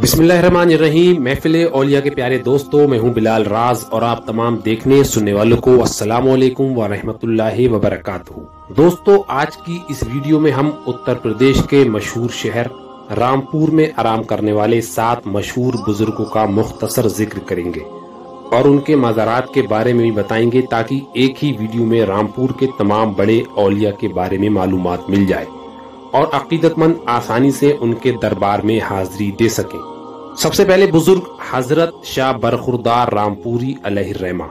बिस्मिल्लाहिर्रहमानिर्रहीम। महफिल-ए-औलिया के प्यारे दोस्तों, मैं हूं बिलाल राज और आप तमाम देखने सुनने वालों को अस्सलामुअलैकुम व रहमतुल्लाहि व बरकातहू। दोस्तों, आज की इस वीडियो में हम उत्तर प्रदेश के मशहूर शहर रामपुर में आराम करने वाले 7 मशहूर बुजुर्गों का मुख्तसर जिक्र करेंगे और उनके मज़ारात के बारे में भी बताएंगे, ताकि एक ही वीडियो में रामपुर के तमाम बड़े औलिया के बारे में मालूमात मिल जाए और अकीदतमंद आसानी से उनके दरबार में हाजिरी दे सके। सबसे पहले बुजुर्ग हजरत शाह बरखुरदार रामपुरी अलैहिर्रहमा।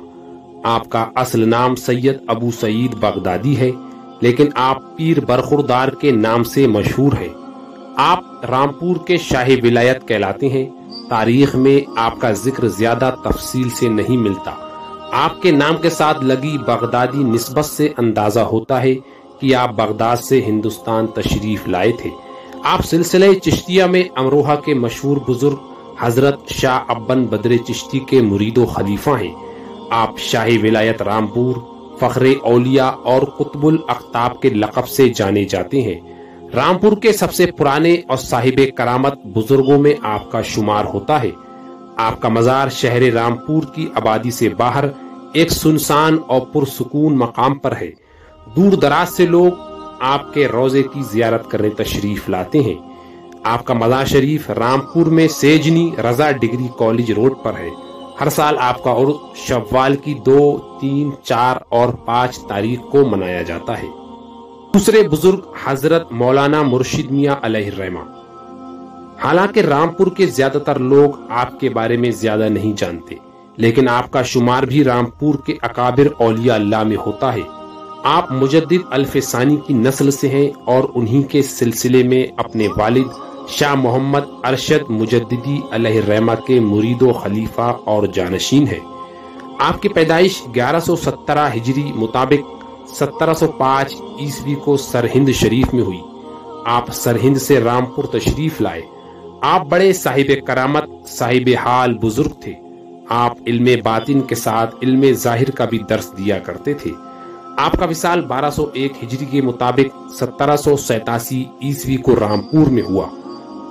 आपका असल नाम सैयद अबू सईद बगदादी है, लेकिन आप पीर बरखुरदार के नाम से मशहूर हैं। आप रामपुर के शाही विलायत कहलाते हैं। तारीख में आपका जिक्र ज्यादा तफसील से नहीं मिलता। आपके नाम के साथ लगी बगदादी निस्बत से अंदाजा होता है कि आप बगदाद से हिंदुस्तान तशरीफ लाए थे। आप सिलसिले चिश्तिया में अमरोहा के मशहूर बुजुर्ग हजरत शाह अब्बान बदरे चिश्ती के मुरीदो खलीफा हैं। आप शाही विलायत रामपुर, फखर-ए-औलिया और कुतुबुल अख्ताब के लक़ब से जाने जाते हैं। रामपुर के सबसे पुराने और साहिब करामत बुजुर्गों में आपका शुमार होता है। आपका मज़ार शहर रामपुर की आबादी से बाहर एक सुनसान और पुरसुकून मकाम पर है। दूर दराज से लोग आपके रोजे की जियारत करने तशरीफ लाते हैं। आपका मज़ार शरीफ रामपुर में सेजनी रजा डिग्री कॉलेज रोड पर है। हर साल आपका और शव्वाल की 2, 3, 4 और 5 तारीख को मनाया जाता है। दूसरे बुजुर्ग हजरत मौलाना मुर्शिद मिया अलैहिर्रहमा। हालांकि रामपुर के ज्यादातर लोग आपके बारे में ज्यादा नहीं जानते, लेकिन आपका शुमार भी रामपुर के अकाबिर औलिया अल्लाह में होता है। आप मुजद्दिद अल्फसानी की नस्ल से हैं और उन्हीं के सिलसिले में अपने वालिद शाह मोहम्मद अरशद मुजद्दिदी अलैहिर्रहमा के मुरीदो खलीफा और जानशीन हैं। आपकी पैदाइश 1117 हिजरी मुताबिक 1705 ईस्वी को सरहिंद शरीफ में हुई। आप सरहिंद से रामपुर तशरीफ लाए। आप बड़े साहिब करामत, साहिब हाल बुजुर्ग थे। आप इल्मे बातिन के साथ इल्मे जाहिर का भी दर्स दिया करते थे। आपका विसाल 1201 हिजरी के मुताबिक 1787 ईस्वी को रामपुर में हुआ।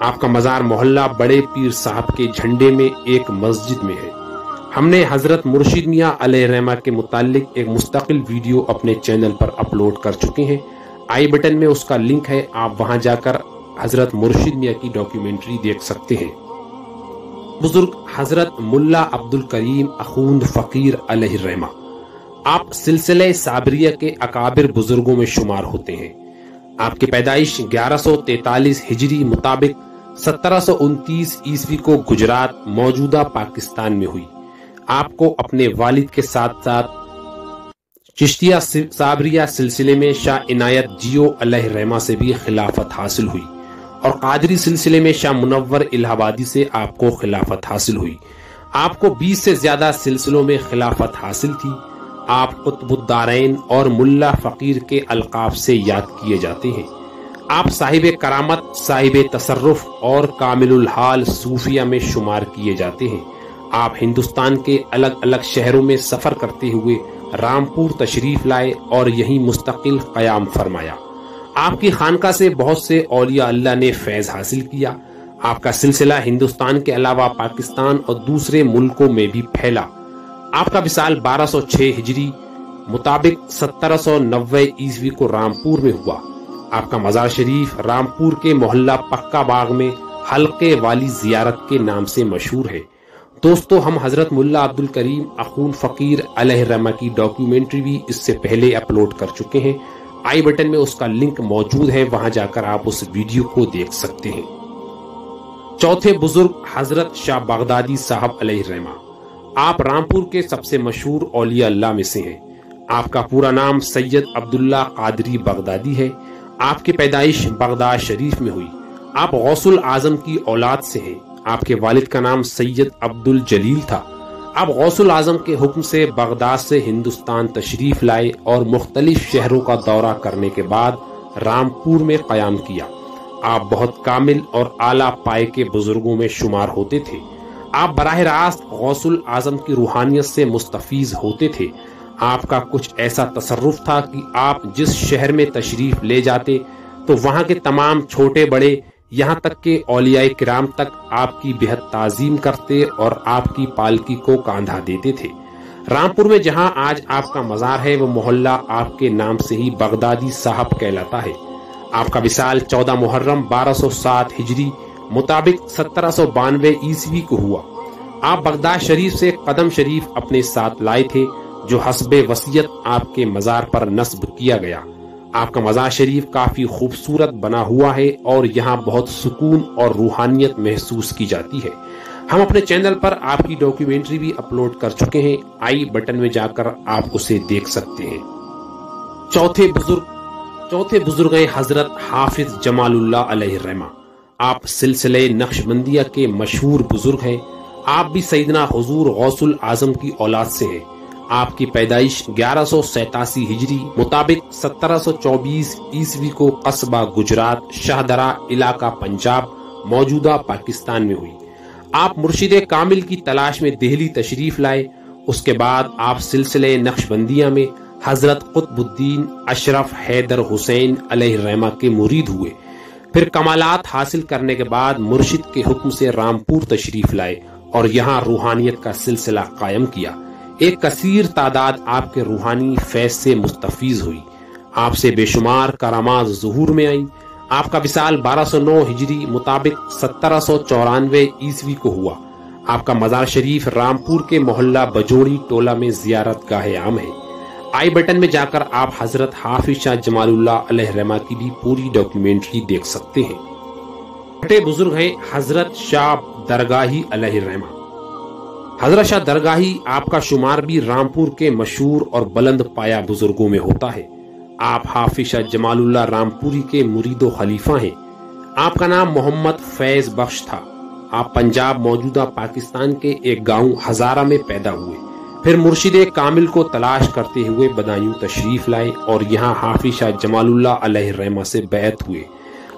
आपका मज़ार मोहल्ला बड़े पीर साहब के झंडे में एक मस्जिद में है। हमने हजरत मुर्शिद मियां अलैहिर्रहमा के मुतालिक एक मुस्तकिल वीडियो अपने चैनल पर अपलोड कर चुके हैं। आई बटन में उसका लिंक है, आप वहां जाकर हजरत मुर्शिद मियां की डॉक्यूमेंट्री देख सकते हैं। बुजुर्ग हजरत मुल्ला अब्दुल करीम अखुंद फकीर अलैहिर्रहमा। आप सिलसिले साबरिया के अकाबिर बुजुर्गों में शुमार होते हैं। आपकी पैदाइश 1143 हिजरी मुताबिक 1729 ईस्वी को गुजरात, मौजूदा पाकिस्तान में हुई। आपको अपने वालिद के साथ साथ चिश्तिया साबरिया सिलसिले में शाह इनायत जियो अलैहिर्रहमा से भी खिलाफत हासिल हुई और कादरी सिलसिले में शाह मुनवर इलाहाबादी से आपको खिलाफत हासिल हुई। आपको 20 से ज्यादा सिलसिलों में खिलाफत हासिल थी। आप कुतुबुद्दारैन और मुल्ला फकीर के अलकाब से याद किए जाते हैं। आप साहिब करामत, साहिब तसर्रुफ और कामिलुल हाल सूफिया में शुमार किए जाते हैं। आप हिंदुस्तान के अलग अलग शहरों में सफर करते हुए रामपुर तशरीफ लाए और यहीं मुस्तकिल क़याम फरमाया। आपकी खानका से बहुत से औलिया अल्लाह ने फैज़ हासिल किया। आपका सिलसिला हिंदुस्तान के अलावा पाकिस्तान और दूसरे मुल्कों में भी फैला। आपका विसाल 1206 हिजरी मुताबिक 1790 ईस्वी को रामपुर में हुआ। आपका मज़ार शरीफ रामपुर के मोहल्ला पक्का बाग में हल्के वाली जियारत के नाम से मशहूर है। दोस्तों, हम हजरत मुल्ला अब्दुल करीम अखुंद फकीर अलैहिर्रहमा की डॉक्यूमेंट्री भी इससे पहले अपलोड कर चुके हैं। आई बटन में उसका लिंक मौजूद है, वहां जाकर आप उस वीडियो को देख सकते हैं। चौथे बुजुर्ग हजरत शाह बागदादी साहब अलैहिर्रहमा। आप रामपुर के सबसे मशहूर औलिया अल्लाह में से हैं। आपका पूरा नाम सैयद अब्दुल्ला कादरी बगदादी है। आपकी पैदाइश बगदाद शरीफ में हुई। आप गौसुल आजम की औलाद से हैं। आपके वालिद का नाम सैयद अब्दुल जलील था। आप गौसुल आजम के हुक्म से बगदाद से हिंदुस्तान तशरीफ लाए और मुख्तलिफ शहरों का दौरा करने के बाद रामपुर में क़याम किया। आप बहुत कामिल और आला पाए के बुजुर्गों में शुमार होते थे। आप बराह रास्त गौसुल आजम की रूहानियत से मुस्तफीज होते थे। आपका कुछ ऐसा तसर्रुफ था कि आप जिस शहर में तशरीफ ले जाते तो वहां के तमाम छोटे बड़े यहाँ तक के औलियाए किराम तक आपकी बेहद ताजीम करते और आपकी पालकी को कांधा देते थे। रामपुर में जहाँ आज आपका मजार है, वो मोहल्ला आपके नाम से ही बगदादी साहब कहलाता है। आपका विसाल 14 मुहर्रम 1207 हिजरी मुताबिक 1792 ईस्वी को हुआ। आप बगदाद शरीफ से कदम शरीफ अपने साथ लाए थे, जो हस्बे वसीयत आपके मजार पर नस्ब किया गया। आपका मजार शरीफ काफी खूबसूरत बना हुआ है और यहाँ बहुत सुकून और रूहानियत महसूस की जाती है। हम अपने चैनल पर आपकी डॉक्यूमेंट्री भी अपलोड कर चुके हैं, आई बटन में जाकर आप उसे देख सकते हैं। चौथे बुजुर्ग हजरत हाफिज जमालुल्लाह अलैहिर्रहमा, आप सिलसिले नक्शबंदिया के मशहूर बुजुर्ग हैं। आप भी सैदना हुजूर गौसुल आजम की औलाद से हैं। आपकी पैदाइश 1187 हिजरी मुताबिक 1724 ईस्वी को कस्बा गुजरात शाहदरा इलाका पंजाब मौजूदा पाकिस्तान में हुई। आप मुर्शिदे कामिल की तलाश में दिल्ली तशरीफ लाए। उसके बाद आप सिलसिले नक्शबंदिया में हजरत कुतुबुद्दीन अशरफ हैदर हुसैन अलैहिर्रहमा के मुरीद हुए। फिर कमालात हासिल करने के बाद मुर्शिद के हुक्म से रामपुर तशरीफ लाए और यहाँ रूहानियत का सिलसिला कायम किया। एक कसीर तादाद आपके रूहानी फैज से मुस्तफीज हुई। आपसे बेशुमार करामात ज़ुहूर में आई। आपका विसाल 1209 हिजरी मुताबिक 1794 ईस्वी को हुआ। आपका मजार शरीफ रामपुर के मोहल्ला बजोड़ी टोला में जियारत गाहे आम है। आई बटन में जाकर आप हजरत हाफिज शाह जमालुल्लाह अलैहिर्रहमा की भी पूरी डॉक्यूमेंट्री देख सकते हैं। बड़े बुजुर्ग हैं हजरत शाह दरगाही अलैहिर्रहमा। हजरत शाह दरगाही आपका शुमार भी रामपुर के मशहूर और बुलंद पाया बुजुर्गों में होता है। आप हाफिज शाह जमालुल्लाह रामपुरी के मुरीद व खलीफा हैं। आपका नाम मोहम्मद फैज बख्श था। आप पंजाब मौजूदा पाकिस्तान के एक गांव हजारा में पैदा हुए। फिर मुर्शिदे कामिल को तलाश करते हुए बदायूं तशरीफ लाए और यहाँ हाफिज शाह जमालुल्लाह अलैहिर्रहमा से बैत हुए।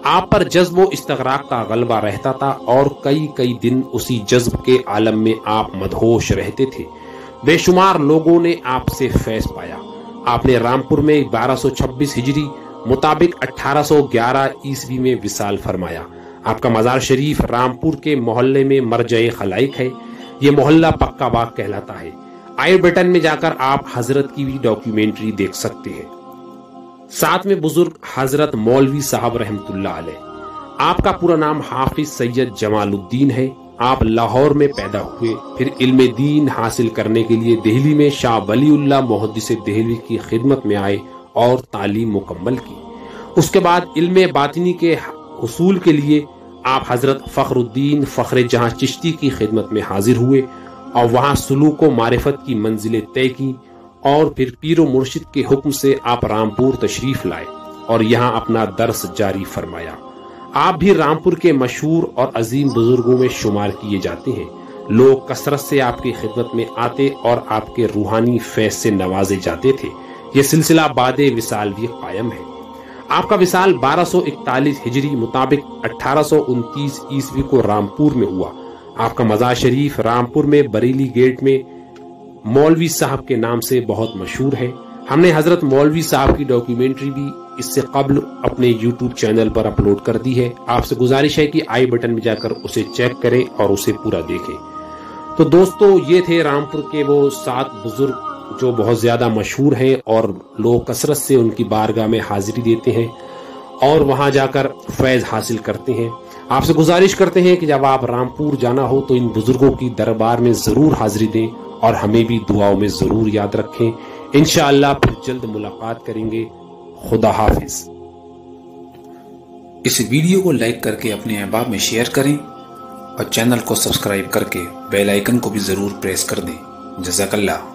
आप पर जज्ब व इस्तग़राक़ का गलबा रहता था और कई दिन उसी जज्ब के आलम में आप मदहोश रहते थे। बेशुमार लोगों ने आपसे फैज़ पाया। आपने रामपुर में 1226 हिजरी मुताबिक 1811 ईस्वी में विसाल फरमाया। आपका मज़ार शरीफ रामपुर के मोहल्ले में मरजए खलाइक है। ये मोहल्ला पक्का बाग कहलाता है। आई बटन में जाकर आप हजरत की भी डॉक्यूमेंट्री देख सकते हैं। साथ में बुजुर्ग हजरत मौलवी साहब रहमतुल्लाह अलैह। आपका पूरा नाम हाफिज सैयद जमालुद्दीन है। आप लाहौर में पैदा हुए, फिर इल्म दीन हासिल करने के लिए दिल्ली में शाह वलीउल्लाह मुहद्दिसे दहली की खिदमत में आए और तालीम मुकम्मल की। उसके बाद इल्म बातिनी के हुसूल के लिए आप हजरत फखरुद्दीन फख्र-ए-जहाँ चिश्ती की खिदमत में हाजिर हुए और वहाँ सुलूक व मारिफत की मंजिलें तय की और फिर पीर मुर्शिद के हुक्म से आप रामपुर तशरीफ लाए और यहाँ अपना दर्स जारी फरमाया। आप भी रामपुर के मशहूर और अजीम बुजुर्गों में शुमार किए जाते हैं। लोग कसरत से आपकी खिदमत में आते और आपके रूहानी फैज से नवाजे जाते थे। यह सिलसिला बाद विसाल भी कायम है। आपका विसाल 1241 हिजरी मुताबिक 1829 ईस्वी को रामपुर में हुआ। आपका मजार शरीफ रामपुर में बरेली गेट में मौलवी साहब के नाम से बहुत मशहूर है। हमने हजरत मौलवी साहब की डॉक्यूमेंट्री भी इससे कबल अपने यूट्यूब चैनल पर अपलोड कर दी है। आपसे गुजारिश है कि आई बटन में जाकर उसे चेक करें और उसे पूरा देखें। तो दोस्तों, ये थे रामपुर के वो 7 बुजुर्ग जो बहुत ज्यादा मशहूर हैं और लोग कसरत से उनकी बारगाह में हाजिरी देते हैं और वहां जाकर फैज हासिल करते हैं। आपसे गुजारिश करते हैं कि जब आप रामपुर जाना हो तो इन बुजुर्गों की दरबार में जरूर हाजिरी दें और हमें भी दुआओं में जरूर याद रखें। इंशाअल्लाह फिर जल्द मुलाकात करेंगे। खुदा हाफिज। इस वीडियो को लाइक करके अपने अहबाब में शेयर करें और चैनल को सब्सक्राइब करके बेल आइकन को भी जरूर प्रेस कर दें। जज़ाकल्लाह।